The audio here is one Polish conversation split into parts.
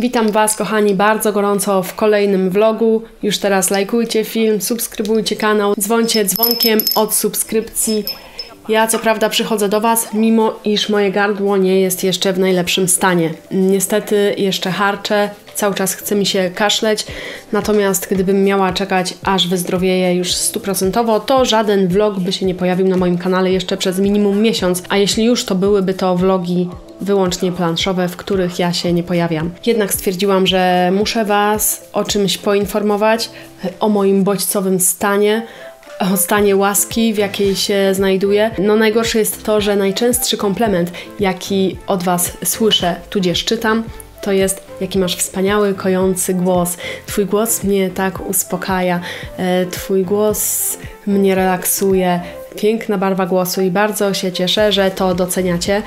Witam Was, kochani, bardzo gorąco w kolejnym vlogu. Już teraz lajkujcie film, subskrybujcie kanał, dzwońcie dzwonkiem od subskrypcji. Ja co prawda przychodzę do Was, mimo iż moje gardło nie jest jeszcze w najlepszym stanie. Niestety jeszcze harczę, cały czas chce mi się kaszleć, natomiast gdybym miała czekać, aż wyzdrowieję już 100%, to żaden vlog by się nie pojawił na moim kanale jeszcze przez minimum miesiąc, a jeśli już, to byłyby to vlogi wyłącznie planszowe, w których ja się nie pojawiam. Jednak stwierdziłam, że muszę Was o czymś poinformować, o moim bodźcowym stanie, o stanie łaski, w jakiej się znajduję. No najgorsze jest to, że najczęstszy komplement, jaki od Was słyszę, tudzież czytam, to jest: jaki masz wspaniały, kojący głos. Twój głos mnie tak uspokaja, Twój głos mnie relaksuje. Piękna barwa głosu i bardzo się cieszę, że to doceniacie.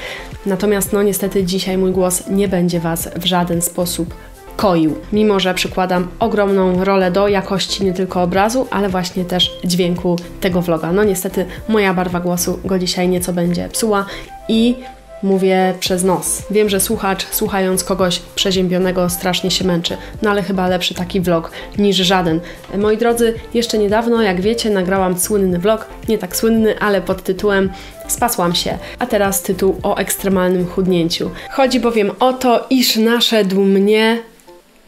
Natomiast no niestety dzisiaj mój głos nie będzie Was w żaden sposób koił, mimo że przykładam ogromną rolę do jakości nie tylko obrazu, ale właśnie też dźwięku tego vloga. No niestety moja barwa głosu go dzisiaj nieco będzie psuła i mówię przez nos. Wiem, że słuchacz, słuchając kogoś przeziębionego, strasznie się męczy, no ale chyba lepszy taki vlog niż żaden. Moi drodzy, jeszcze niedawno, jak wiecie, nagrałam słynny vlog, nie tak słynny, ale pod tytułem "Spasłam się", a teraz tytuł o ekstremalnym chudnięciu. Chodzi bowiem o to, iż naszedł mnie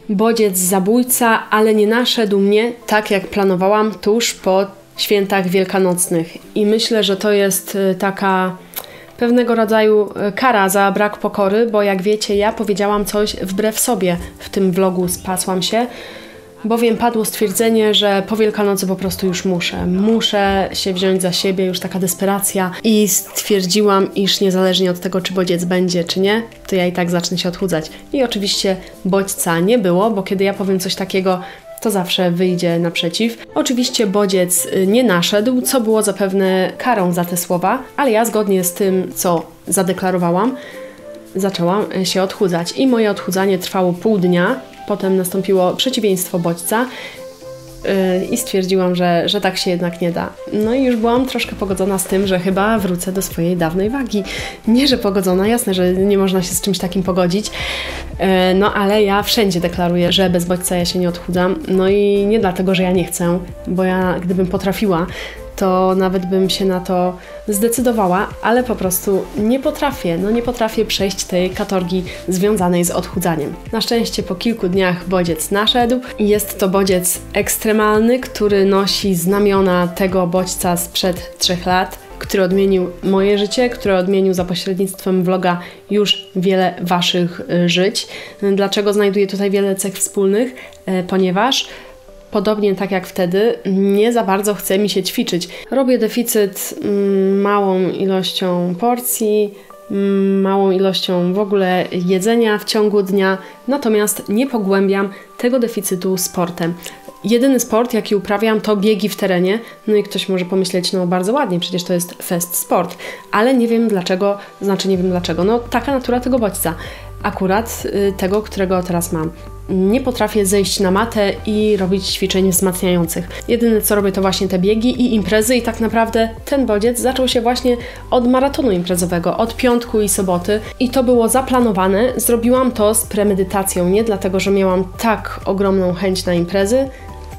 bodziec zabójca, ale nie naszedł mnie tak, jak planowałam, tuż po świętach wielkanocnych. I myślę, że to jest taka pewnego rodzaju kara za brak pokory, bo jak wiecie, ja powiedziałam coś wbrew sobie w tym vlogu "Spasłam się", bowiem padło stwierdzenie, że po Wielkanocy po prostu już muszę się wziąć za siebie, już taka desperacja, i stwierdziłam, iż niezależnie od tego, czy bodziec będzie, czy nie, to ja i tak zacznę się odchudzać. I oczywiście bodźca nie było, bo kiedy ja powiem coś takiego, to zawsze wyjdzie naprzeciw. Oczywiście bodziec nie naszedł, co było zapewne karą za te słowa, ale ja zgodnie z tym, co zadeklarowałam, zaczęłam się odchudzać i moje odchudzanie trwało pół dnia. Potem nastąpiło przeciwieństwo bodźca i stwierdziłam, że tak się jednak nie da. No i już byłam troszkę pogodzona z tym, że chyba wrócę do swojej dawnej wagi. Nie, że pogodzona, jasne, że nie można się z czymś takim pogodzić, no ale ja wszędzie deklaruję, że bez bodźca ja się nie odchudzam. No i nie dlatego, że ja nie chcę, bo ja gdybym potrafiła, to nawet bym się na to zdecydowała, ale po prostu nie potrafię, no nie potrafię przejść tej katorgi związanej z odchudzaniem. Na szczęście po kilku dniach bodziec naszedł i jest to bodziec ekstremalny, który nosi znamiona tego bodźca sprzed 3 lat, który odmienił moje życie, który odmienił za pośrednictwem vloga już wiele Waszych żyć. Dlaczego znajduję tutaj wiele cech wspólnych? Ponieważ podobnie tak jak wtedy, nie za bardzo chce mi się ćwiczyć. Robię deficyt małą ilością porcji, małą ilością w ogóle jedzenia w ciągu dnia, natomiast nie pogłębiam tego deficytu sportem. Jedyny sport, jaki uprawiam, to biegi w terenie. No i ktoś może pomyśleć: no bardzo ładnie, przecież to jest fest sport. Ale nie wiem dlaczego, no taka natura tego bodźca. Akurat tego, którego teraz mam. Nie potrafię zejść na matę i robić ćwiczeń wzmacniających. Jedyne co robię, to właśnie te biegi i imprezy, i tak naprawdę ten bodziec zaczął się właśnie od maratonu imprezowego, od piątku i soboty, i to było zaplanowane. Zrobiłam to z premedytacją, nie dlatego, że miałam tak ogromną chęć na imprezy,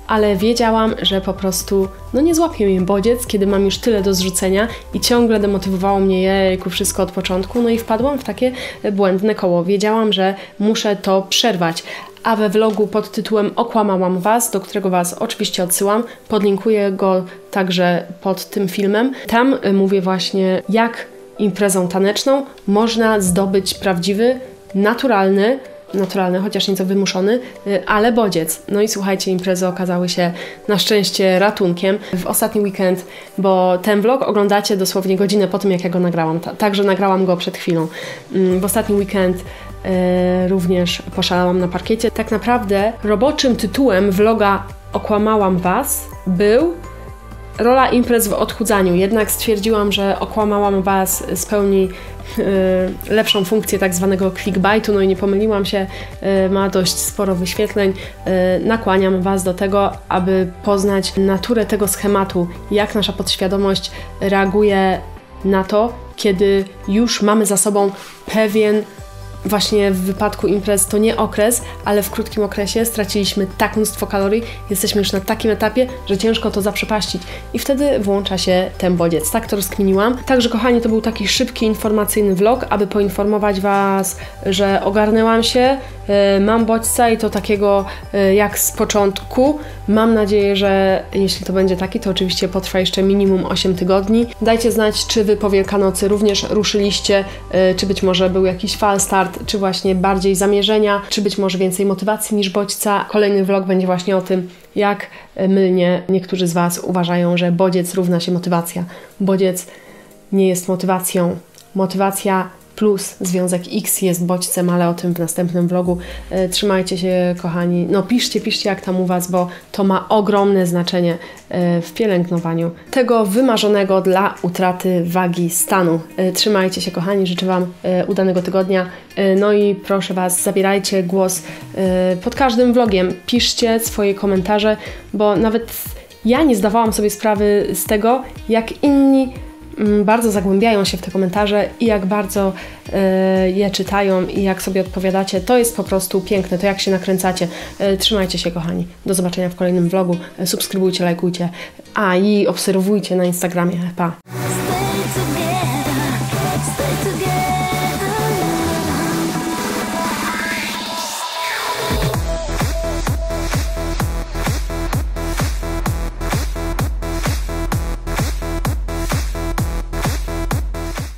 ale wiedziałam, że po prostu no nie złapie mnie bodziec, kiedy mam już tyle do zrzucenia, i ciągle demotywowało mnie jejku wszystko od początku, no i wpadłam w takie błędne koło. Wiedziałam, że muszę to przerwać. A we vlogu pod tytułem "Okłamałam Was", do którego Was oczywiście odsyłam, podlinkuję go także pod tym filmem. Tam mówię właśnie, jak imprezą taneczną można zdobyć prawdziwy, naturalny, chociaż nieco wymuszony, ale bodziec. No i słuchajcie, imprezy okazały się na szczęście ratunkiem w ostatni weekend, bo ten vlog oglądacie dosłownie godzinę po tym, jak ja go nagrałam. Także nagrałam go przed chwilą. W ostatni weekend również poszalałam na parkiecie. Tak naprawdę roboczym tytułem vloga "Okłamałam Was" był rola imprez w odchudzaniu, jednak stwierdziłam, że okłamałam Was spełni lepszą funkcję tak zwanego clickbaitu, no i nie pomyliłam się, ma dość sporo wyświetleń. Nakłaniam Was do tego, aby poznać naturę tego schematu, jak nasza podświadomość reaguje na to, kiedy już mamy za sobą pewien, właśnie w wypadku imprez to nie okres, ale w krótkim okresie straciliśmy tak mnóstwo kalorii, jesteśmy już na takim etapie, że ciężko to zaprzepaścić i wtedy włącza się ten bodziec. Tak to rozkminiłam. Także kochani, to był taki szybki, informacyjny vlog, aby poinformować Was, że ogarnęłam się, mam bodźca i to takiego jak z początku. Mam nadzieję, że jeśli to będzie taki, to oczywiście potrwa jeszcze minimum 8 tygodni. Dajcie znać, czy Wy po Wielkanocy również ruszyliście, czy być może był jakiś falstart, czy właśnie bardziej zamierzenia, czy być może więcej motywacji niż bodźca. Kolejny vlog będzie właśnie o tym, jak mylnie niektórzy z Was uważają, że bodziec równa się motywacja. Bodziec nie jest motywacją. Motywacja plus związek X jest bodźcem, ale o tym w następnym vlogu. Trzymajcie się, kochani. No piszcie jak tam u Was, bo to ma ogromne znaczenie w pielęgnowaniu tego wymarzonego dla utraty wagi stanu. Trzymajcie się, kochani. Życzę Wam udanego tygodnia. No i proszę Was, zabierajcie głos pod każdym vlogiem. Piszcie swoje komentarze, bo nawet ja nie zdawałam sobie sprawy z tego, jak inni bardzo zagłębiają się w te komentarze i jak bardzo je czytają i jak sobie odpowiadacie. To jest po prostu piękne, to jak się nakręcacie. Trzymajcie się, kochani. Do zobaczenia w kolejnym vlogu. Subskrybujcie, lajkujcie, i obserwujcie na Instagramie. Pa!